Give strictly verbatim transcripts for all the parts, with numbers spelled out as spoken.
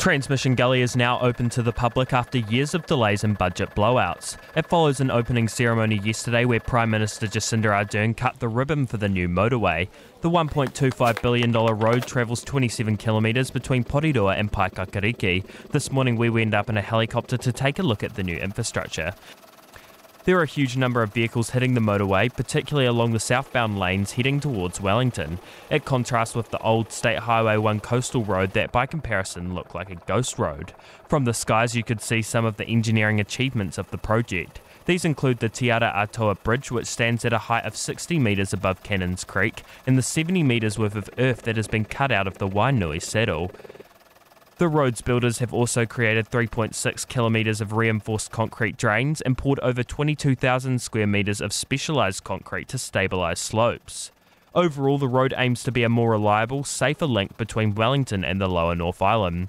Transmission Gully is now open to the public after years of delays and budget blowouts. It follows an opening ceremony yesterday where Prime Minister Jacinda Ardern cut the ribbon for the new motorway. The one point two five billion dollars road travels twenty-seven kilometres between Porirua and Paikakariki. This morning we went up in a helicopter to take a look at the new infrastructure. There are a huge number of vehicles hitting the motorway, particularly along the southbound lanes heading towards Wellington. It contrasts with the old State Highway one coastal road that by comparison looked like a ghost road. From the skies you could see some of the engineering achievements of the project. These include the Te Ara Atoa Bridge, which stands at a height of sixty metres above Cannon's Creek, and the seventy metres worth of earth that has been cut out of the Wainui saddle. The roads builders have also created three point six kilometres of reinforced concrete drains and poured over twenty-two thousand square metres of specialised concrete to stabilise slopes. Overall, the road aims to be a more reliable, safer link between Wellington and the lower North Island.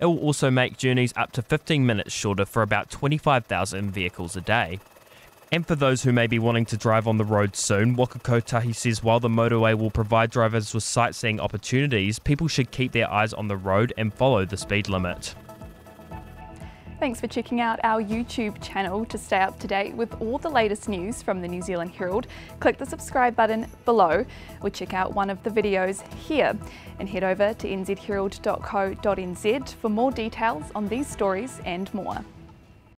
It will also make journeys up to fifteen minutes shorter for about twenty-five thousand vehicles a day. And for those who may be wanting to drive on the road soon, Waka Kotahi says while the motorway will provide drivers with sightseeing opportunities, people should keep their eyes on the road and follow the speed limit. Thanks for checking out our YouTube channel. To stay up to date with all the latest news from the New Zealand Herald, click the subscribe button below or check out one of the videos here. And head over to n z herald dot co dot n z for more details on these stories and more.